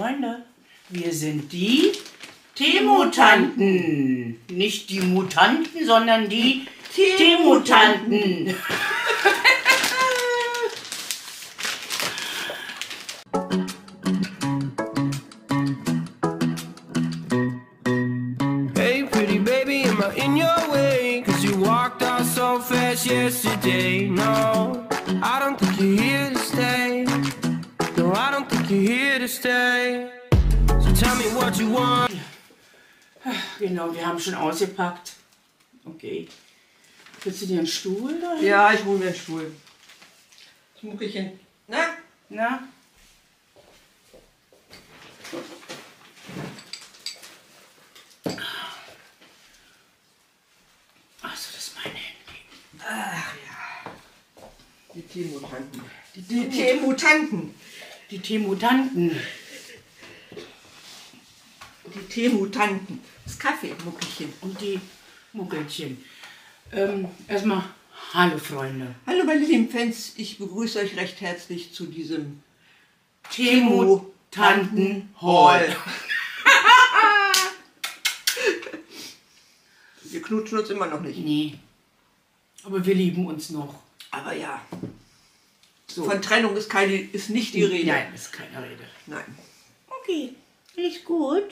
Freunde, wir sind die TemuTanten. Nicht die Mutanten, sondern die TemuTanten. Hey pretty baby, am I in your way? Cause you walked out so fast yesterday. No, I don't think you're here to stay. No, I don't think you're here to stay. So tell me what you want. Genau, wir haben schon ausgepackt. Okay. Willst du dir einen Stuhl da hin? Ja, ich hole mir einen Stuhl. Schmuckelchen. Na? Na? Achso, das ist mein Handy. Ach ja. Die TemuTanten. Die TemuTanten. Die TemuTanten. Die TemuTanten. Das Kaffee-Muckelchen. Und die Muckelchen. Erstmal, hallo Freunde. Hallo meine lieben Fans, ich begrüße euch recht herzlich zu diesem TemuTanten-Hall. Wir knutschen uns immer noch nicht. Nee, aber wir lieben uns noch. Aber ja, so. Von Trennung ist nicht die Rede. Nein, ist keine Rede. Nein. Okay, alles gut.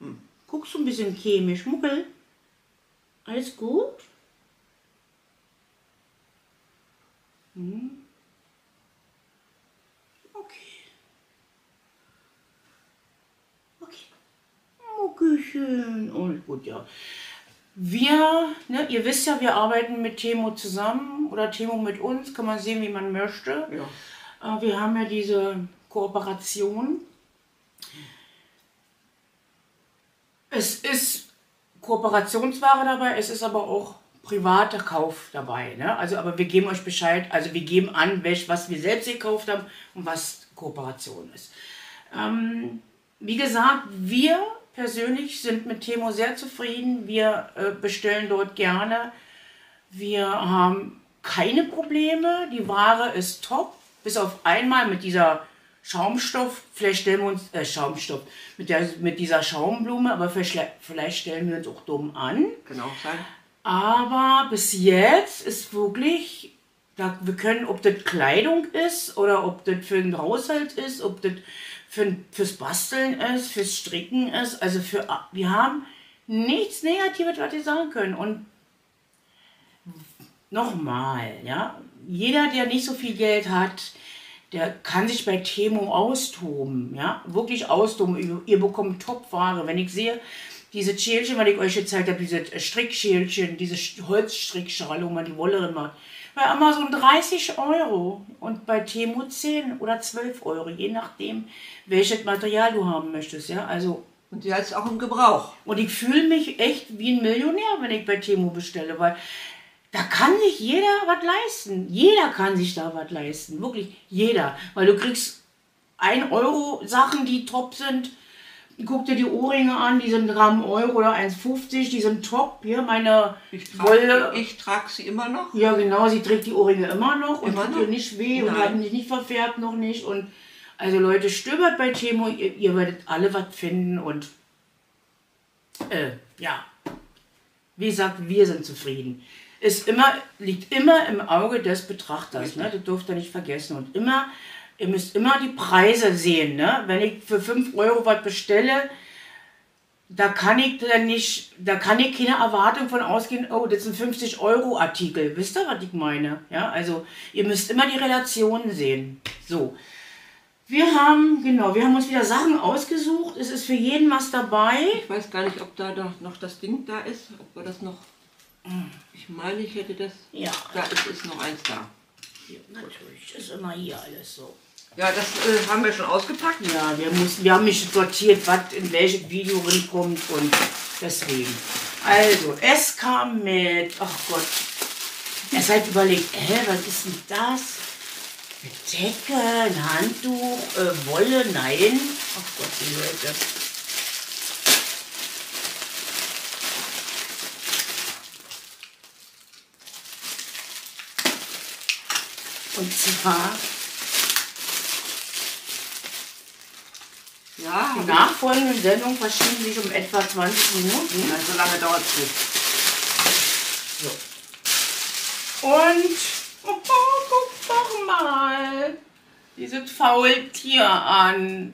Hm. Guckst du ein bisschen chemisch, Muckel? Alles gut? Hm. Okay. Okay. Muckelchen. Oh, gut, ja. Wir, ne, ihr wisst ja, wir arbeiten mit Temu zusammen oder Temu mit uns. Kann man sehen, wie man möchte. Ja. Wir haben ja diese Kooperation. Es ist Kooperationsware dabei, es ist aber auch privater Kauf dabei, ne? Also, aber wir geben euch Bescheid, also wir geben an, was wir selbst gekauft haben und was Kooperation ist. Wie gesagt, wir persönlich sind mit Temu sehr zufrieden, wir bestellen dort gerne, wir haben keine Probleme, die Ware ist top, bis auf einmal mit dieser Schaumstoff, vielleicht stellen wir uns, Schaumstoff, mit dieser Schaumblume, aber vielleicht stellen wir uns auch dumm an. Kann auch sein. Aber bis jetzt ist wirklich, wir können, ob das Kleidung ist oder ob das für den Haushalt ist, ob das fürs Basteln ist, fürs Stricken ist, also wir haben nichts Negatives, was wir sagen können. Und nochmal, ja, jeder, der nicht so viel Geld hat, der kann sich bei Temu austoben, ja, wirklich austoben. Ihr bekommt Top-Ware. Wenn ich sehe, diese Schälchen, was ich euch gezeigt habe, diese Strickschälchen, diese Holzstrickschale, wo man die Wolle macht, bei Amazon 30 Euro und bei Temu 10 oder 12 Euro, je nachdem, welches Material du haben möchtest, ja, also. Und die hat es auch im Gebrauch. Und ich fühle mich echt wie ein Millionär, wenn ich bei Temu bestelle, weil da kann sich jeder was leisten. Jeder kann sich da was leisten. Wirklich jeder. Weil du kriegst 1 Euro Sachen, die top sind. Guck dir die Ohrringe an, die sind 3 Euro oder 1,50. Die sind top. Hier meine Wolle. Ich trage sie immer noch. Ja genau, sie trägt die Ohrringe immer noch. Und tut ihr nicht weh. Nein. Und hat mich nicht verfärbt, noch nicht. Und also Leute, stöbert bei Temu. Ihr werdet alle was finden. Und ja, wie gesagt, wir sind zufrieden. Liegt immer im Auge des Betrachters, ne? Das dürft ihr nicht vergessen. Und immer, ihr müsst immer die Preise sehen, ne? Wenn ich für 5 Euro was bestelle, da kann ich keine Erwartung von ausgehen, oh, das ist ein 50-Euro-Artikel. Wisst ihr, was ich meine? Ja, also, ihr müsst immer die Relation sehen. So. Wir haben uns wieder Sachen ausgesucht. Es ist für jeden was dabei. Ich weiß gar nicht, ob da noch das Ding da ist, ob wir das noch. Ich meine, ich hätte das. Ja. Da ist noch eins da. Ja, natürlich ist immer hier alles so. Ja, das haben wir schon ausgepackt. Ja, wir haben nicht sortiert, was in welches Video rinkommt und deswegen. Also, es kam mit. Ach Gott. Es hat überlegt, was ist denn das? Eine Decke, ein Handtuch, Wolle, nein. Ach Gott, die Leute. Und zwar Ja, die nachfolgenden Sendungen verschieben sich um etwa 20 Minuten. Also so lange dauert es nicht. So. Und guck doch mal dieses Faultier an.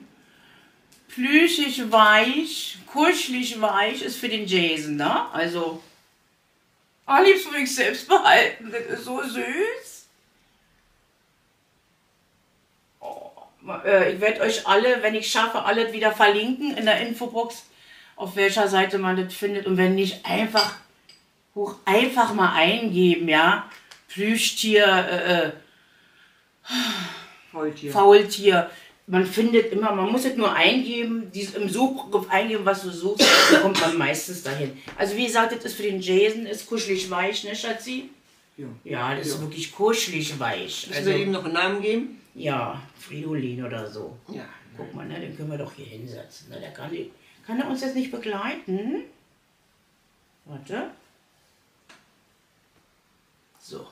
Plüschig weich, kuschelig weich ist für den Jason, ne? Also, am liebsten würde ich es selbst behalten. Das ist so süß. Oh, ich werde euch alle, wenn ich schaffe, alle wieder verlinken in der Infobox, auf welcher Seite man das findet. Und wenn nicht, einfach mal eingeben, ja? Plüschtier, Faultier. Man findet immer, man muss es nur eingeben, im Suchbegriff eingeben, was du suchst, da kommt man meistens dahin. Also wie gesagt, das ist für den Jason, ist kuschelig weich, ne Schatzi? Ja. Ja, das ist wirklich kuschelig weich. Müssen wir ihm noch einen Namen geben? Ja, Fridolin oder so. Ja. Guck mal, ne, den können wir doch hier hinsetzen. Na, der kann er uns jetzt nicht begleiten? Warte. So.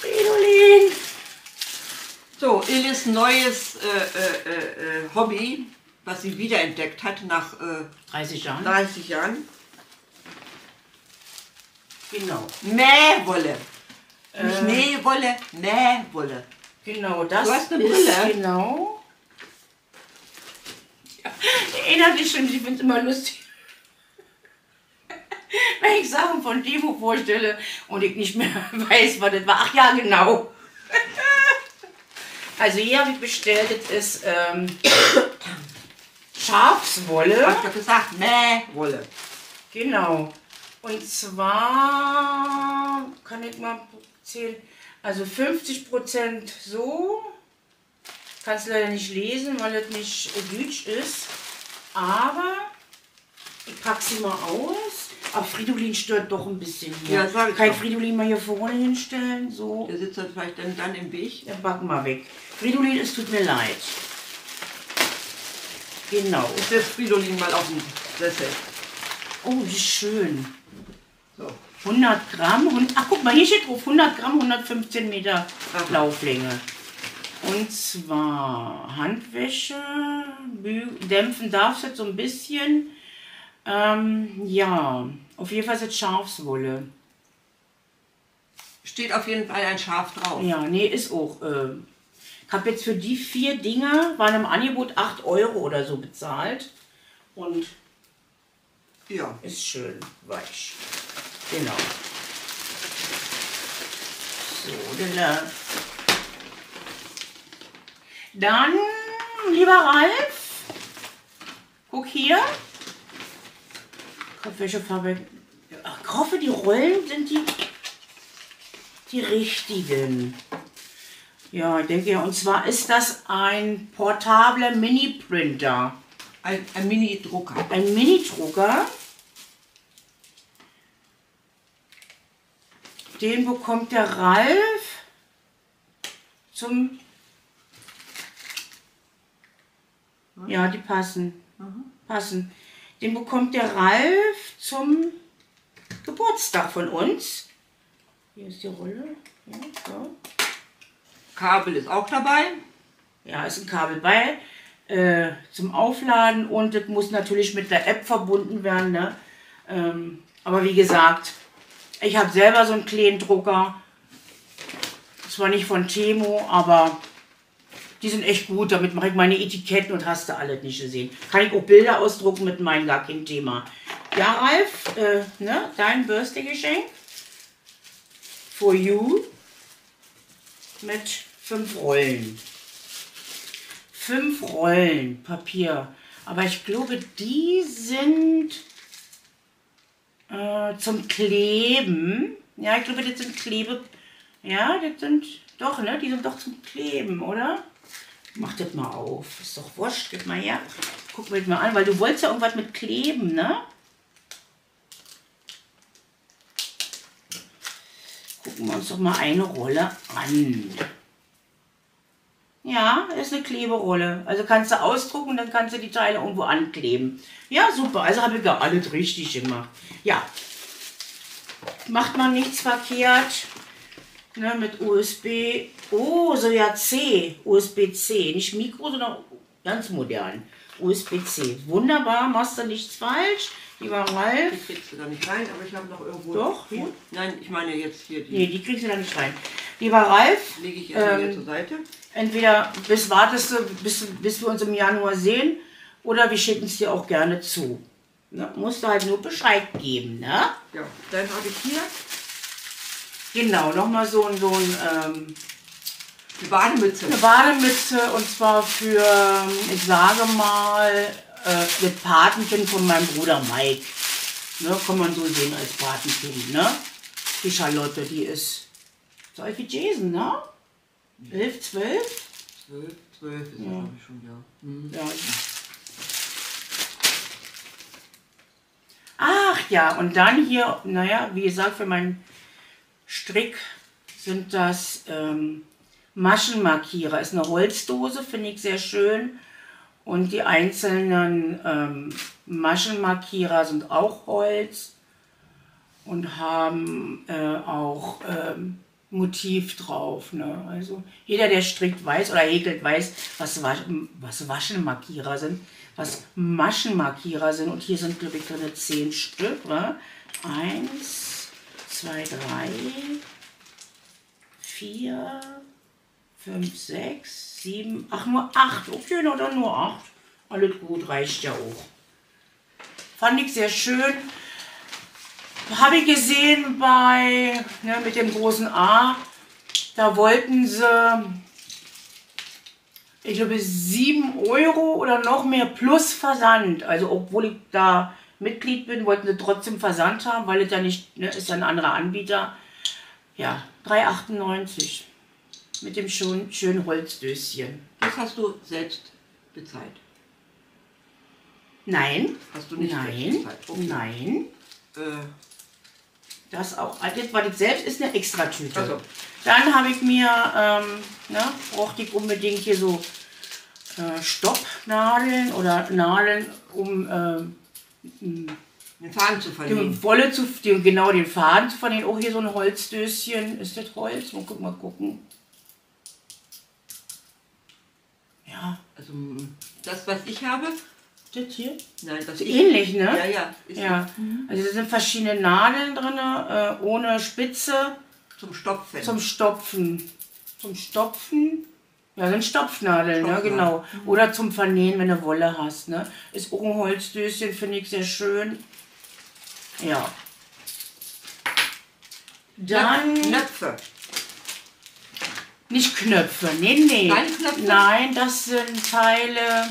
Fridolin. So, Illes neues Hobby, was sie wiederentdeckt hat nach 30 Jahren. Genau. Mähwolle. Nicht Nähwolle, Mähwolle. Genau, das du hast eine Brille. Genau. Ja, erinnert dich schon, ich finde es immer lustig. Wenn ich Sachen von Temu vorstelle und ich nicht mehr weiß, was das war. Ach ja, genau. Also hier habe ich bestellt, das ist Schafswolle. Hab ich doch gesagt, Mähwolle. Genau. Und zwar, kann ich mal zählen, also 50% so. Kannst leider nicht lesen, weil das nicht deutsch ist. Aber ich packe sie mal aus. Aber Fridolin stört doch ein bisschen hier. Ja, sag ich. Kann ich Fridolin mal hier vorne hinstellen? So. Der sitzt dann vielleicht dann im Weg. Der backen mal weg. Fridolin, es tut mir leid. Genau. Ich setze Fridolin mal auf den Sessel. Oh, wie schön. So. 100 Gramm. Und, ach, guck mal, hier steht drauf 100 Gramm, 115 Meter Lauflänge. Und zwar Handwäsche. Dämpfen darf es jetzt so ein bisschen. Ja, auf jeden Fall ist es Schafswolle. Steht auf jeden Fall ein Schaf drauf. Ja, nee, ist auch. Ich habe jetzt für die 4 Dinge, waren im Angebot 8 € oder so bezahlt. Und ja, ist schön weich. Genau. So, dann, lieber Ralf, guck hier. Welche Farbe? Ich hoffe, die Rollen sind die richtigen. Ja, ich denke ja. Und zwar ist das ein portabler Mini-Printer. Ein Mini-Drucker. Ein Mini-Drucker. Den bekommt der Ralf zum... Ja, die passen. Mhm. Passen. Den bekommt der Ralf zum Geburtstag von uns. Hier ist die Rolle. Ja, so. Kabel ist auch dabei. Ja, ist ein Kabel bei zum Aufladen und das muss natürlich mit der App verbunden werden. Ne? Aber wie gesagt, ich habe selber so einen kleinen Drucker. Zwar nicht von Temu, aber... Die sind echt gut, damit mache ich meine Etiketten und hast du alles nicht gesehen. Kann ich auch Bilder ausdrucken mit meinem, gar kein Thema. Ja, Ralf, ne, dein Birthday-Geschenk. For you. Mit 5 Rollen. 5 Rollen Papier. Aber ich glaube, die sind zum Kleben. Ja, ich glaube, das sind Klebe... Ja, das sind... Doch, ne, die sind doch zum Kleben, oder? Mach das mal auf. Ist doch wurscht. Gib mal her. Guck mir das mal an, weil du wolltest ja irgendwas mit kleben, ne? Gucken wir uns doch mal eine Rolle an. Ja, ist eine Kleberolle. Also kannst du ausdrucken und dann kannst du die Teile irgendwo ankleben. Ja, super. Also habe ich ja alles richtig gemacht. Ja. Macht man nichts verkehrt. ne, mit USB, oh, so ja C, USB-C, nicht Mikro, sondern ganz modern, USB-C. Wunderbar, machst du nichts falsch, lieber Ralf. Die kriegst du da nicht rein, aber ich habe noch irgendwo... Doch? Hier. Nein, ich meine jetzt hier die... Nee, die kriegst du da nicht rein. Lieber Ralf, lege ich erstmal hier zur Seite. Entweder wartest du, bis wir uns im Januar sehen, oder wir schicken es dir auch gerne zu. Ne? Musst du halt nur Bescheid geben, ne? Ja, dann habe ich hier... Genau, nochmal eine Bademütze. Eine Bademütze, und zwar für, ich sage mal, mit Patenkind von meinem Bruder Mike. Ne, kann man so sehen als Patenkind, ne? Die Charlotte, die ist so alt wie Jason, ne? 11, 12? 12, 12 ist ja, glaube ich, schon, ja. Mhm. Ja. Ach ja, und dann hier, naja, wie gesagt, für meinen Strick sind das Maschenmarkierer. Ist eine Holzdose, finde ich sehr schön. Und die einzelnen Maschenmarkierer sind auch Holz und haben auch Motiv drauf. Ne? Also jeder, der strickt, weiß oder häkelt, weiß, was Maschenmarkierer sind. Und hier sind, glaube ich, gerade 10 Stück. Ne? 1, 2, 3, 4, 5, 6, 7, ach, nur 8. Okay, na dann nur 8. Alles gut, reicht ja auch. Fand ich sehr schön. Habe ich gesehen bei, ne, mit dem großen A, da wollten sie, ich glaube, 7 € oder noch mehr plus Versand. Also, obwohl ich da Mitglied bin, wollten sie trotzdem Versand haben, weil es ja nicht, ne, ist ja ein anderer Anbieter. Ja, 3,98 € mit dem schönen Holzdöschen. Das hast du selbst bezahlt? Nein. Hast du nicht selbst bezahlt? Okay. Nein. Das auch, das war das selbst, ist eine Extratüte. Also. Dann habe ich mir, brauchte ich unbedingt hier so Stoppnadeln oder Nadeln, um den Faden zu verlieren. Genau, den Faden zu verlieren. Auch hier so ein Holzdöschen. Ist das Holz? Mal gucken. Ja. Also das, was ich habe. Das hier? Nein, das ist ähnlich, ne? Ja, ja. Ja. Also da sind verschiedene Nadeln drin, ohne Spitze. Zum Stopfen. Ja, sind Stopfnadeln, ne? Genau. Oder zum Vernähen, wenn du Wolle hast. Ne? Ist auch ein Holzdöschen, finde ich sehr schön. Ja. Dann Knöpfe. Nicht Knöpfe, nee, nee. Nein, Knöpfe? Nein, das sind Teile.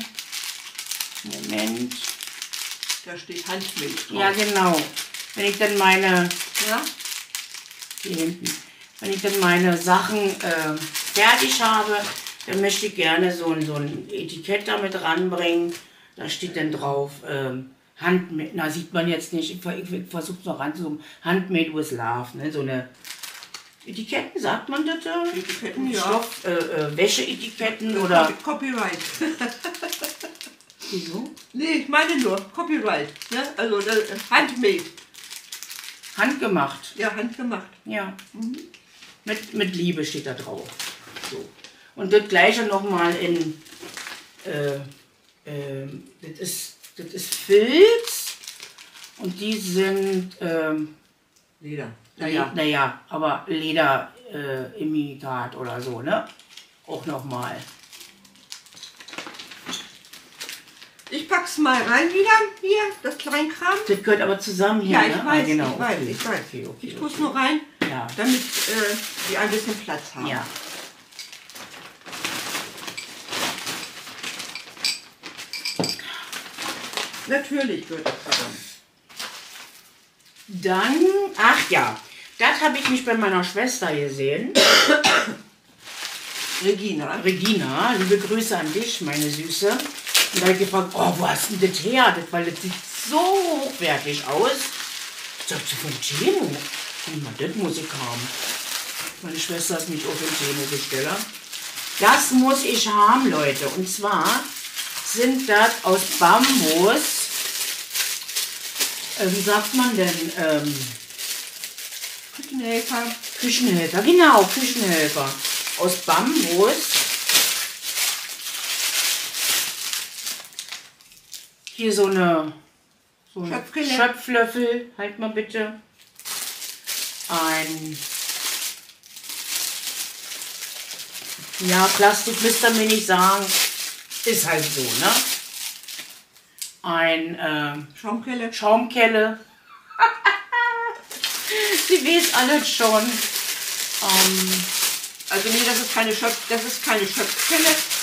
Moment. Da steht Handmilch drauf. Ja, genau. Wenn ich dann meine. Ja? Hier hinten. Wenn ich dann meine Sachen fertig habe, dann möchte ich gerne so ein Etikett damit ranbringen. Da steht dann drauf, Handmade, na, sieht man jetzt nicht, ich versuche es noch ranzuzoomen, Handmade with Love, ne? So eine Etiketten, sagt man das? Etiketten, ja. Stoff, Wäscheetiketten oder... Copyright. Wieso? Nee, ich meine nur, Copyright, ne? Also Handmade. Handgemacht. Ja, handgemacht. Ja. Mhm. Mit Liebe steht da drauf. So. Und das gleiche nochmal in, das ist Filz, und die sind Leder. Naja, aber Lederimitat oder so, ne? Auch nochmal. Ich pack's mal rein wieder, hier, das Kleinkram. Das gehört aber zusammen hier, ja, ich, ne? Weiß, ah, genau. Ich weiß. Okay, ich tu's nur rein, ja. Damit die ein bisschen Platz haben. Ja. Natürlich gehört das zusammen. Dann, ach ja, das habe ich nicht bei meiner Schwester gesehen. Regina, liebe Grüße an dich, meine Süße. Und da habe ich gefragt, oh, wo hast du denn das her? Weil das sieht so hochwertig aus. Ich dachte, von Temu. Das muss ich haben. Meine Schwester ist nicht auf den Temu-Besteller. Das muss ich haben, Leute. Und zwar sind das aus Bambus. Wie sagt man denn? Küchenhelfer. Küchenhelfer, genau, Küchenhelfer. Aus Bambus. Hier so ein Schöpflöffel. Halt mal bitte. Ein Plastik müsst ihr mir nicht sagen. Ist halt so, ne? Ein Schaumkelle. Sie weiß alles schon. Also nee, das ist keine Schöpfkelle,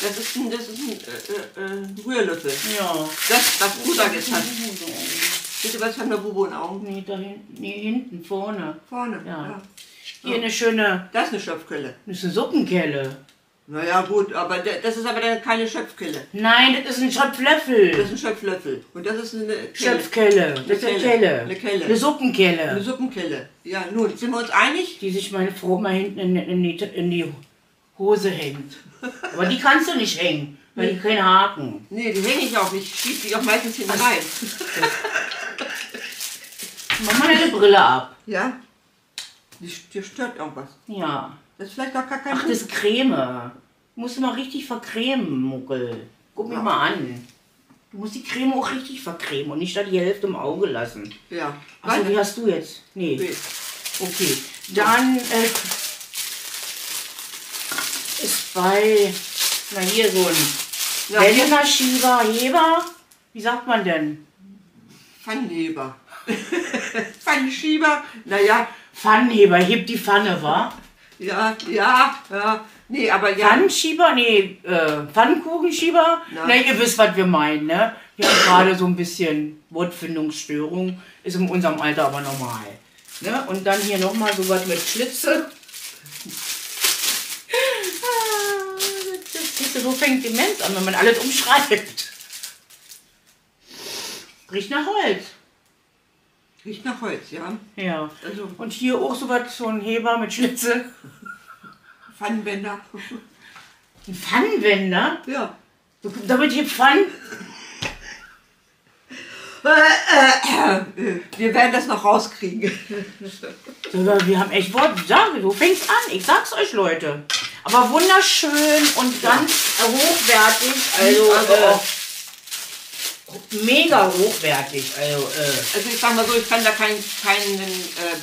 das ist ein Rührlöffel. Ja. Das Bruder jetzt hat. Bitte, was hat der Bubo in Augen? Nee, da hinten, nee, hinten, vorne. Vorne, ja. Hier eine schöne... Das ist eine Schöpfkelle. Das ist eine Suppenkelle. Naja gut, aber das ist aber keine Schöpfkelle. Nein, das ist ein Schöpflöffel. Das ist ein Schöpflöffel. Und das ist eine Kelle. Schöpfkelle. Das ist eine Kelle. Eine Kelle. Eine Suppenkelle. Eine Suppenkelle. Ja, nun, sind wir uns einig? Die sich meine Frau mal hinten in die Hose hängt. Aber die kannst du nicht hängen, weil die keinen Haken. Nee, die hänge ich auch nicht. Ich schiebe die auch meistens hinten rein. Mach mal deine Brille ab. Ja? Dir stört irgendwas. Ja. Das ist vielleicht auch gar kein... Ach, das ist Creme. Du musst mal richtig vercremen, Muckel. Guck mich mal an. Du musst die Creme auch richtig vercremen und nicht da die Hälfte im Auge lassen. Ja. Also die hast du jetzt? Nee. Okay. Dann ist bei... Na hier so ein Bellenschieber, Heber. Wie sagt man denn? Pfannenheber. Pfannenschieber. Naja. Pfannenheber, hebt die Pfanne, wa? Ja. Nee, aber ja. Pfannenschieber? Nee, Pfannkuchenschieber? Na, ihr wisst, was wir meinen, ne? Wir haben gerade so ein bisschen Wortfindungsstörung. Ist in unserem Alter aber normal. Ne? Und dann hier nochmal so was mit Schlitze. So fängt Demenz an, wenn man alles umschreibt. Riecht nach Holz. Riecht nach Holz, ja. Ja. Also, und hier auch so was, so ein Heber mit Schlitze. Pfannenwender. Ein Pfannenwender? Ja. Damit hier Pfannen... Wir werden das noch rauskriegen. Wir haben echt Worte. Du fängst an, ich sag's euch, Leute. Aber wunderschön und ganz hochwertig. Also mega hochwertig. Also ich sag mal so, ich kann da keinen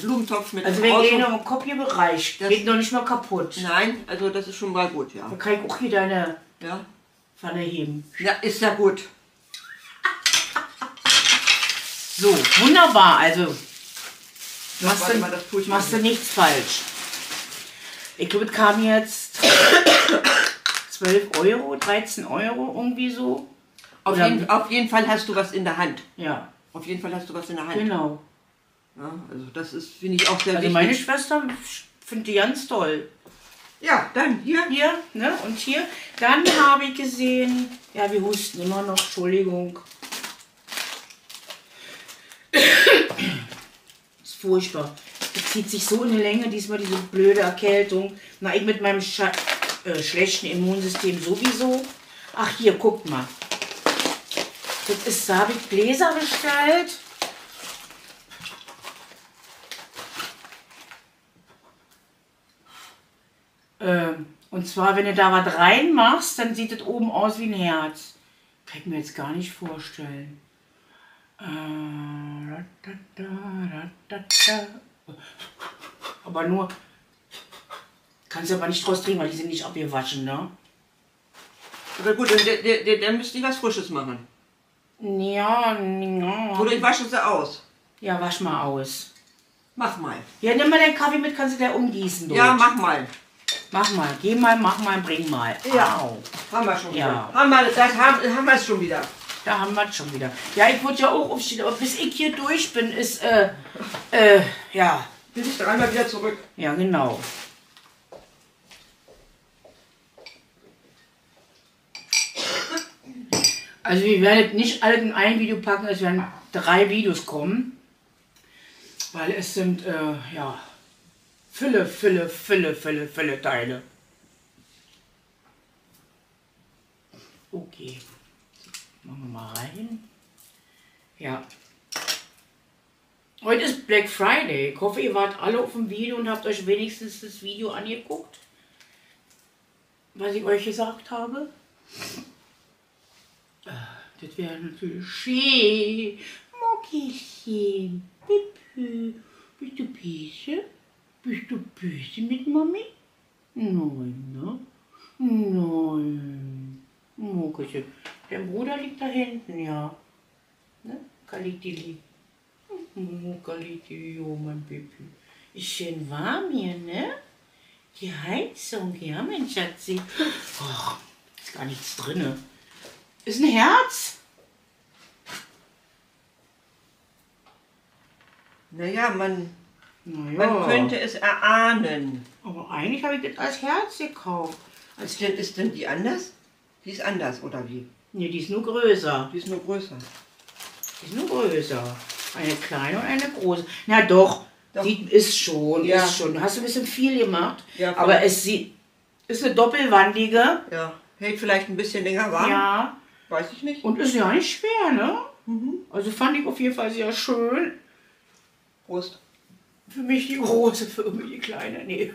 Blumentopf mit. Also wir gehen im Kopierbereich. Das geht noch nicht mal kaputt. Nein, also das ist schon mal gut, ja. Da kann ich auch hier deine Pfanne heben. Ja, ist ja gut. So, wunderbar. Also machst du nichts falsch. Ich glaube, es kam jetzt 12 Euro, 13 Euro irgendwie so. Auf jeden Fall hast du was in der Hand. Ja. Auf jeden Fall hast du was in der Hand. Genau. Ja, also das ist, finde ich, auch sehr wichtig. Also meine Schwester findet die ganz toll. Ja, dann hier. Hier, ne? Und hier. Dann habe ich gesehen, ja, wir husten immer noch, Entschuldigung. Ist furchtbar. Das zieht sich so in die Länge, diesmal diese blöde Erkältung. Na, ich mit meinem schlechten Immunsystem sowieso. Ach, hier, guck mal. Das ist, da habe ich Gläser bestellt. Und zwar, wenn du da was reinmachst, dann sieht das oben aus wie ein Herz. Kann ich mir jetzt gar nicht vorstellen. Aber nur, kannst du aber nicht draus trinken, weil die sind nicht abgewaschen, ne? Aber gut, dann müsste ich was Frisches machen. Ja. Oder ich wasche sie aus. Ja, wasch mal aus. Mach mal. Ja, nimm mal deinen Kaffee mit, kannst du da umgießen. Dort. Ja, mach mal. Mach mal, geh mal, mach mal, bring mal. Ja, au. Haben wir schon wieder. Haben wir es schon wieder. Da haben wir es schon wieder. Ja, ich wollte ja auch aufstehen, aber bis ich hier durch bin, ist, bin ich dreimal wieder zurück. Ja, genau. Also wir werden nicht alle in ein Video packen, es werden 3 Videos kommen, weil es sind, viele Teile. Okay, machen wir mal rein. Ja. Oh Heute ist Black Friday. Ich hoffe, ihr wart alle auf dem Video und habt euch wenigstens das Video angeguckt, was ich euch gesagt habe. Das wäre natürlich schön. Muckelchen, Pippi, bist du böse? Bist du böse mit Mami? Nein, ne? Nein. Muckelchen. Dein Bruder liegt da hinten, ja. Ne? Kalitili. Kalitili, oh mein Pippi. Ist schön warm hier, ne? Die Heizung, ja, mein Schatzi. Oh, ist gar nichts drinne. Ist ein Herz? Naja, man könnte es erahnen. Aber eigentlich habe ich das als Herz gekauft. Ist denn die anders? Die ist anders, oder wie? Ne, die ist nur größer. Die ist nur größer. Die ist nur größer. Eine kleine und eine große. Na doch, die ist schon, ja. Ist schon. Hast du ein bisschen viel gemacht. Ja, aber es ist eine doppelwandige. Ja, hält vielleicht ein bisschen länger warm. Ja. Weiß ich nicht. Und ist ja nicht schwer, ne? Mhm. Also fand ich auf jeden Fall sehr schön. Prost. Für mich die große, für mich die kleine. Nee.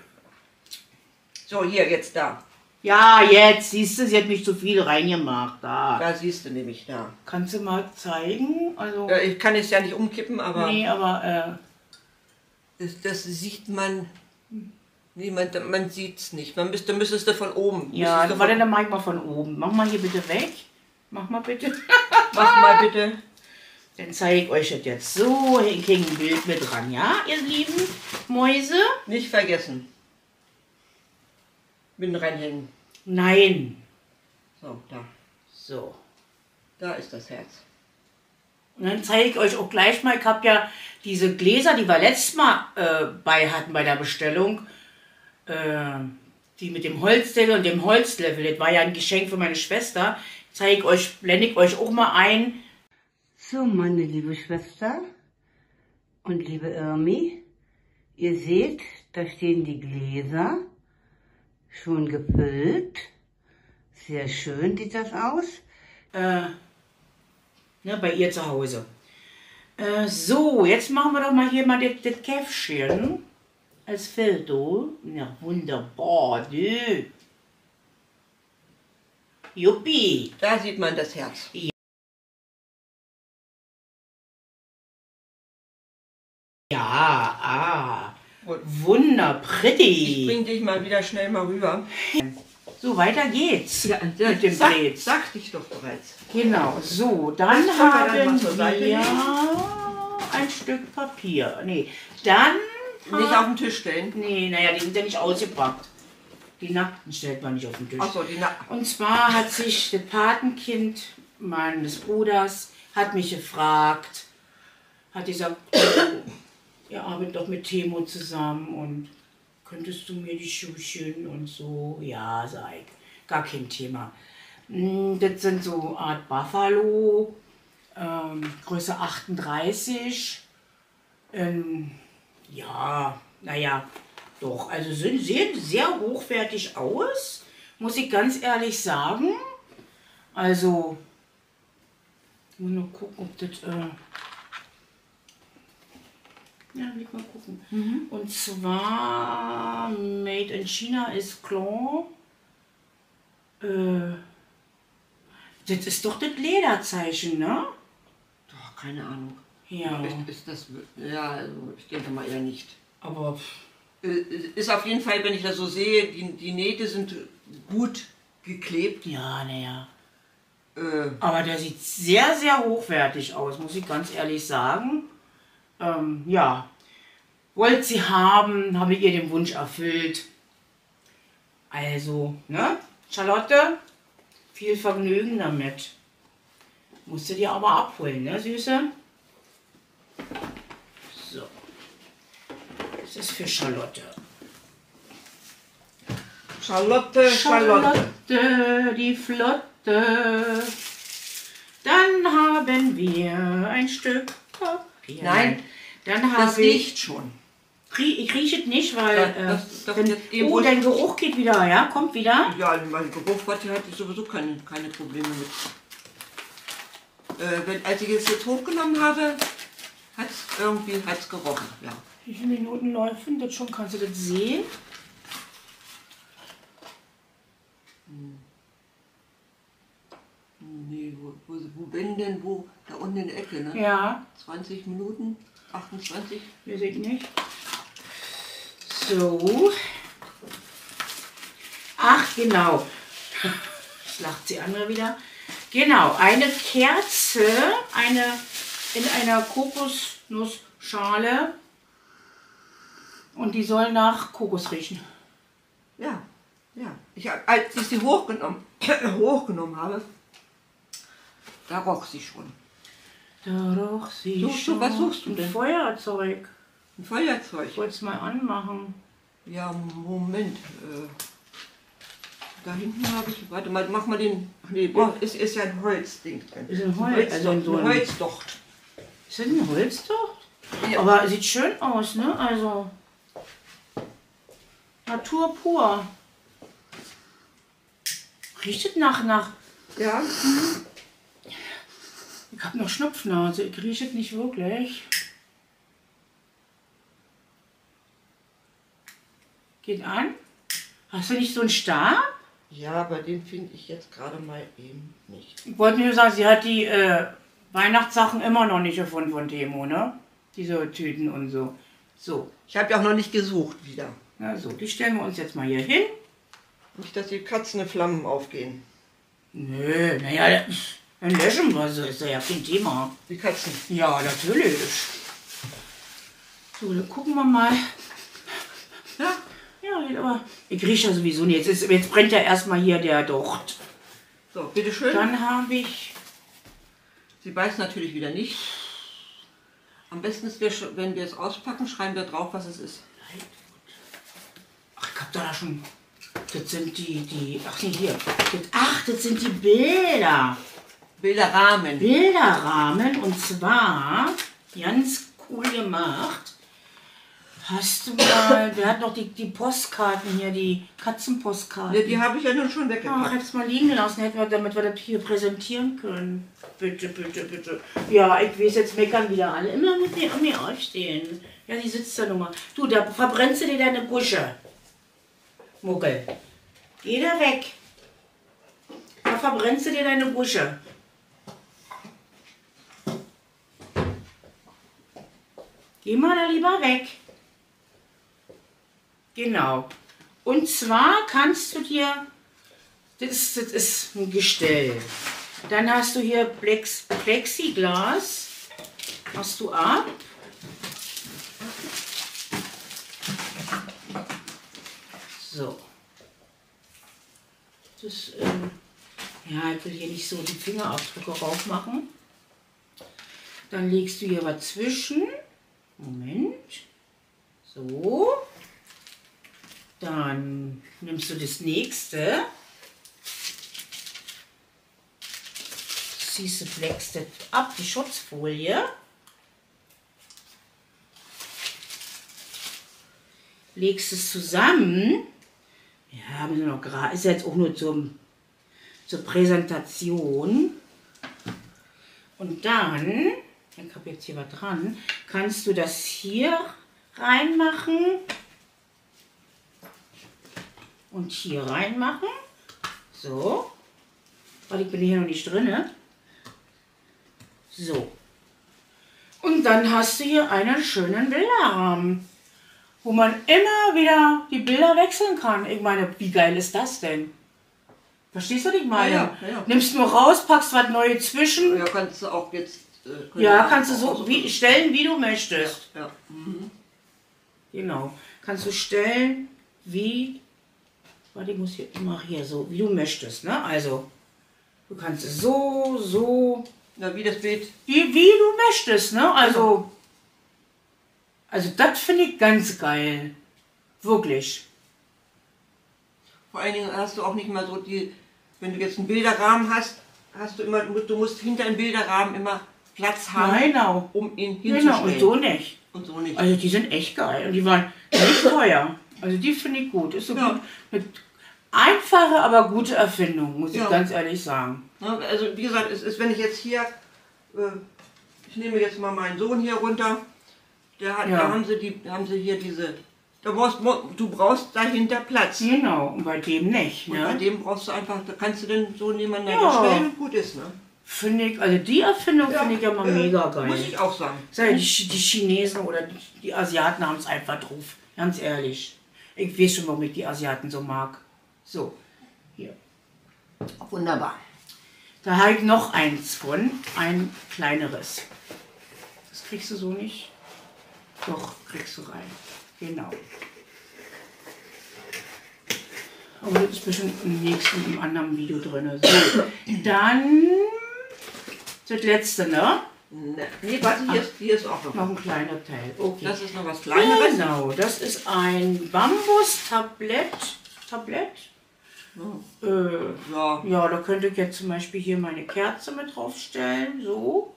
So, hier, jetzt da. Ja, jetzt, siehst du, sie hat mich zu viel reingemacht. Da siehst du nämlich, da. Kannst du mal zeigen? Also, ich kann es ja nicht umkippen, aber... Nee, aber... Das sieht man... Nee, man sieht es nicht. Müsstest du von oben. Ja, warte, dann mach ich mal von oben. Mach mal hier bitte weg. Mach mal bitte. Mach mal bitte. Dann zeige ich euch das jetzt so, ich hänge ein Bild mit dran, ja, ihr lieben Mäuse? Nicht vergessen. Bin reinhängen. Nein. So, da. So. Da ist das Herz. Und dann zeige ich euch auch gleich mal, ich habe ja diese Gläser, die wir letztes Mal bei der Bestellung, die mit dem Holzdeckel und dem Holzlevel, das war ja ein Geschenk für meine Schwester, blende ich euch auch mal ein. So, meine liebe Schwester und liebe Irmi, ihr seht, da stehen die Gläser, schon gefüllt. Sehr schön sieht das aus. Ne, bei ihr zu Hause. So, jetzt machen wir doch mal hier mal das Käffchen als Filter. Ja, wunderbar, du. Juppie. Da sieht man das Herz. Ja. Wunderpretty. Ich bring dich mal wieder schnell mal rüber. So, weiter geht's. Ja, mit dem Blät. Sagte ich doch bereits. Genau, so, dann haben wir ein Stück Papier. Nee, dann... Nicht auf den Tisch stellen. Nee, naja, die sind ja nicht ausgepackt. Die Nackten stellt man nicht auf den Tisch. Ach so, die Nackten. Und zwar hat sich das Patenkind meines Bruders, hat mich gefragt, hat gesagt... Ihr arbeitet doch mit Temu zusammen und könntest du mir die Schuhchen und so, ja, sag ich, gar kein Thema. Das sind so Art Buffalo, Größe 38, ja, naja, doch, also sehen sehr hochwertig aus, muss ich ganz ehrlich sagen. Also, ich muss nur gucken, ob das... Ja, mal gucken. Mhm. Und zwar Made in China ist klar. Das ist doch das Lederzeichen, ne? Doch, keine Ahnung. Ja. Ist das, ja, also ich denke mal eher nicht. Aber ist auf jeden Fall, wenn ich das so sehe, die Nähte sind gut geklebt. Ja, naja. Aber der sieht sehr, sehr hochwertig aus, muss ich ganz ehrlich sagen. Ja, wollte sie haben, habe ich ihr den Wunsch erfüllt. Also, ne, Charlotte, viel Vergnügen damit. Musst du dir aber abholen, ne, Süße? So, das ist für Charlotte. Charlotte, Charlotte, Charlotte die Flotte. Dann haben wir ein Stück Papier. Ja, nein, dann habe das riecht schon. Ich rieche es nicht, weil dein Geruch geht wieder, ja? Kommt wieder? Ja, mein Geruch hatte ich sowieso keine Probleme mit. Als ich es jetzt hochgenommen habe, Hat's gerochen, ja. Wie viele Minuten laufen das schon? Kannst du das sehen? Nee, wo, da unten in der Ecke, ne? Ja. 20 Minuten, 28. Wir sehen nicht. So. Ach, genau. Lacht die andere wieder. Genau, eine Kerze, in einer Kokosnussschale. Und die soll nach Kokos riechen. Ja, ja. Als ich sie hochgenommen habe, da roch sie schon. Was suchst du denn? Ein Feuerzeug. Ein Feuerzeug? Ich wollte es mal anmachen. Ja, Moment. Da hinten habe ich, warte mal, mach mal den, nee, oh, ist ja ein Holzding drin. Ist ein Holzdocht. Ist das ein Holzdocht? Ja. Aber sieht schön aus, ne? Also, Natur pur. Riecht es nach. Ja. Mhm. Ich habe noch Schnupfnase, ich rieche es nicht wirklich. Geht an. Hast du nicht so einen Stab? Ja, aber den finde ich jetzt gerade mal eben nicht. Ich wollte nur sagen, sie hat die Weihnachtssachen immer noch nicht gefunden von Temu, ne? Diese Tüten und so. So. Ich habe ja auch noch nicht gesucht wieder. Na so, die stellen wir uns jetzt mal hier hin. Nicht, dass die Katzen in Flammen aufgehen. Nö, naja, dann löschen wir sie, ist ja kein Thema. Die Katzen? Ja, natürlich. So, dann gucken wir mal. Ja. Ja, aber ich rieche ja sowieso nicht. Jetzt brennt ja erstmal hier der Docht. So, bitteschön. Dann habe ich... Sie beißt natürlich wieder nicht. Am besten ist, wenn wir es auspacken, schreiben wir drauf, was es ist. Ach, ich hab da schon... Das sind die... Ach, nee, hier. Ach, das sind die Bilder. Bilderrahmen. Bilderrahmen, und zwar ganz cool gemacht. Hast du mal, der hat noch die Postkarten hier, die Katzenpostkarten. Ja, die habe ich ja nun schon weggepackt. Ach, hättest mal liegen lassen, damit wir das hier präsentieren können. Bitte, bitte, bitte. Ja, ich weiß, jetzt meckern wieder alle. Immer mit mir aufstehen. Ja, die sitzt da nochmal. Du, da verbrennst du dir deine Gusche. Muckel. Geh da weg. Da verbrennst du dir deine Gusche. Geh mal da lieber weg. Genau. Und zwar kannst du dir, das ist ein Gestell. Dann hast du hier Plexiglas, machst du ab. So. Das, ja, ich will hier nicht so die Fingerabdrücke rauf machen. Dann legst du hier was zwischen. Moment. So. Dann nimmst du das nächste, ziehst du Plexiglas ab, die Schutzfolie, legst es zusammen, ja, haben wir noch gerade, ist jetzt auch nur zur Präsentation, und dann, ich habe jetzt hier was dran, kannst du das hier reinmachen. Und hier reinmachen. So. Weil ich bin hier noch nicht drin. Ne? So. Und dann hast du hier einen schönen Bilderrahmen, wo man immer wieder die Bilder wechseln kann. Ich meine, wie geil ist das denn? Verstehst du, was ich meine? Ja, ja. Nimmst nur raus, packst was Neues zwischen. Ja, kannst du auch jetzt... kannst du so stellen, wie du möchtest. Ja, ja. Mhm. Genau. Kannst du stellen, wie... Warte, ich muss hier immer hier so, wie du möchtest, ne? Also, du kannst es so. Na, wie das Bild. Wie du möchtest, ne? Also das finde ich ganz geil. Wirklich. Vor allen Dingen hast du auch nicht mal so die, wenn du jetzt einen Bilderrahmen hast du immer, du musst hinter einem Bilderrahmen immer Platz haben, genau, um ihn hinzustellen. Genau, und so nicht. Also die sind echt geil und die waren nicht teuer. Also die finde ich gut. Ist so gut. Mit einfache, aber gute Erfindung, muss ich ganz ehrlich sagen. Also wie gesagt, wenn ich jetzt hier Ich nehme jetzt mal meinen Sohn hier runter. Der hat, ja. Da haben sie, hier diese... Du brauchst dahinter Platz. Genau, und bei dem nicht. Ne? Und bei dem brauchst du einfach, da kannst du denn so nebeneinander stellen und gut ist. Ne? Finde ich, also die Erfindung finde ich ja mal mega geil. Muss ich auch sagen. Die Chinesen oder die Asiaten haben es einfach drauf, ganz ehrlich. Ich weiß schon, warum ich die Asiaten so mag. So, hier. Wunderbar. Da habe ich noch eins von, ein kleineres. Das kriegst du so nicht. Doch, kriegst du rein. Genau. Aber das ist bestimmt im nächsten, im anderen Video drin. So, dann das letzte, ne? Nee, warte, hier ist auch noch ein kleiner Teil. Okay. Das ist noch was Kleineres. Genau, das ist ein Bambus-Tablett. Ja, da könnte ich jetzt zum Beispiel hier meine Kerze mit draufstellen, so.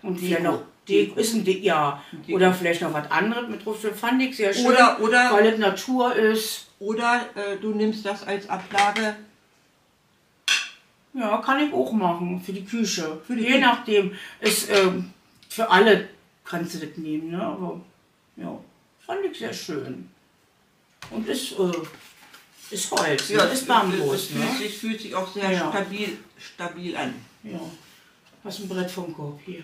Und hier noch Deko. Ist ein Deko, ja. Deko. Oder vielleicht noch was anderes mit draufstellen. Fand ich sehr schön, oder, weil es Natur ist. Oder du nimmst das als Ablage. Ja, kann ich auch machen, für die Küche. Je nachdem, ist für alle kannst du das nehmen, ne? Aber ja, fand ich sehr schön. Und ist Holz, ja, ne? Ist Bambus. Es fühlt sich auch sehr stabil an. Ja, was ein Brett vom Korb hier.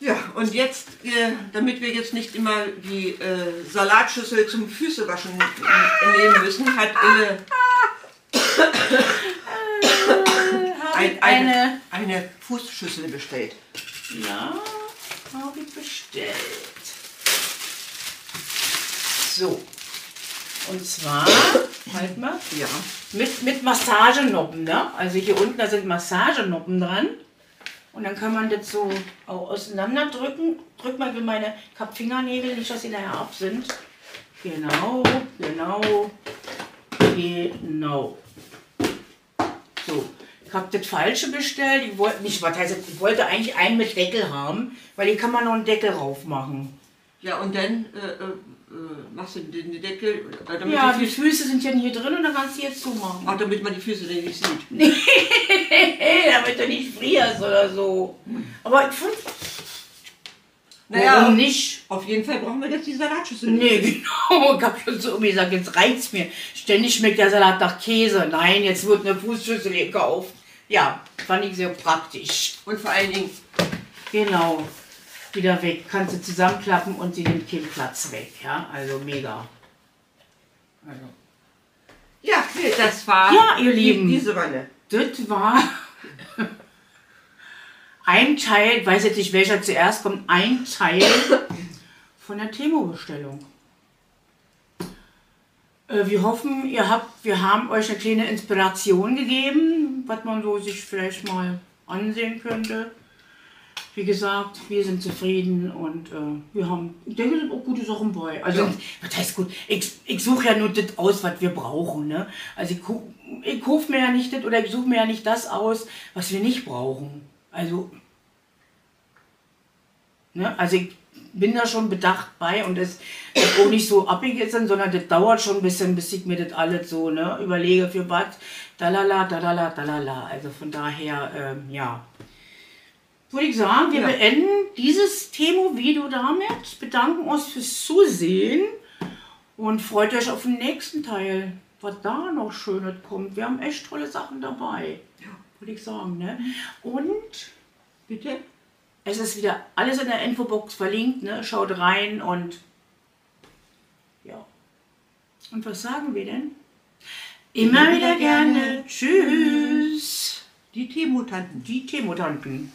Ja, und jetzt, damit wir jetzt nicht immer die Salatschüssel zum Füßewaschen nehmen müssen, hat eine Fußschüssel bestellt. Ja, habe ich bestellt. So, und zwar, halt mal, mit Massagenoppen, ne? Also hier unten, da sind Massagenoppen dran. Und dann kann man das so auch auseinanderdrücken. Drück mal für meine Fingernägel, nicht, dass sie nachher ab sind. Genau, genau, genau. So, ich habe das Falsche bestellt. Ich wollte nicht, was heißt das? Ich wollte eigentlich einen mit Deckel haben, weil hier kann man noch einen Deckel drauf machen. Ja, und dann machst du den Deckel. Damit ja, die Füße sind ja hier drin und dann kannst du jetzt zumachen. Ach, damit man die Füße nicht sieht. Nee, damit du nicht frierst oder so. Aber ich finde. Naja, warum nicht? Auf jeden Fall brauchen wir jetzt die Salatschüssel. Nee, genau. Ich habe schon so irgendwie gesagt, jetzt reizt mir. Ständig schmeckt der Salat nach Käse. Nein, jetzt wird eine Fußschüssel gekauft. Ja, fand ich sehr praktisch. Und vor allen Dingen. Genau. Wieder weg, kannst du zusammenklappen und sie nimmt keinen Platz weg, ja, also mega. Also. Ja, das war, ja, ihr Lieben, diese Wanne. Das war ein Teil, weiß jetzt nicht welcher zuerst kommt, ein Teil von der Temu-Bestellung. Wir hoffen, wir haben euch eine kleine Inspiration gegeben, was man so sich vielleicht mal ansehen könnte. Wie gesagt, wir sind zufrieden und wir haben, ich denke, sind auch gute Sachen bei. Also, was heißt gut? Ich suche ja nur das aus, was wir brauchen. Ne? Also, ich kaufe mir ja nicht das oder ich suche mir ja nicht das aus, was wir nicht brauchen. Also, ne? Also ich bin da schon bedacht bei und es ist auch nicht so abgegessen, sondern das dauert schon ein bisschen, bis ich mir das alles so überlege für was. Dalala, dalala, dalala. Also, von daher, ja. Würde ich sagen, wir beenden dieses Temu-Video damit, bedanken uns fürs Zusehen und freut euch auf den nächsten Teil, was da noch Schönes kommt. Wir haben echt tolle Sachen dabei, würde ich sagen. Ne? Und, bitte, es ist wieder alles in der Infobox verlinkt, ne? Schaut rein und ja. Und was sagen wir denn? Immer wieder gerne. Tschüss. Die Temutanten. Die Temutanten.